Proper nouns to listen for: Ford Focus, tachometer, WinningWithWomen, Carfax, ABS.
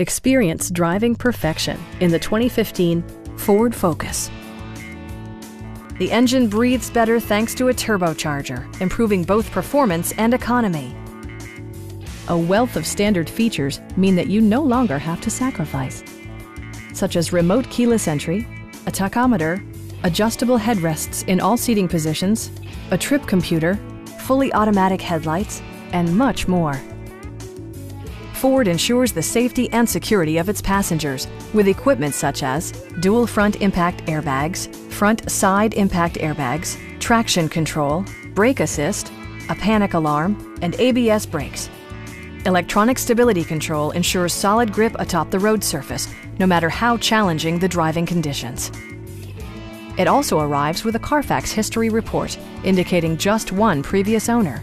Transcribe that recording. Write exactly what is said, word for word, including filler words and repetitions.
Experience driving perfection in the twenty fifteen Ford Focus. The engine breathes better thanks to a turbocharger, improving both performance and economy. A wealth of standard features mean that you no longer have to sacrifice, such as remote keyless entry, a tachometer, adjustable headrests in all seating positions, a trip computer, fully automatic headlights, and much more. Ford ensures the safety and security of its passengers with equipment such as dual front impact airbags, front side impact airbags, traction control, brake assist, a panic alarm, and A B S brakes. Electronic stability control ensures solid grip atop the road surface, no matter how challenging the driving conditions. It also arrives with a Carfax history report, indicating just one previous owner.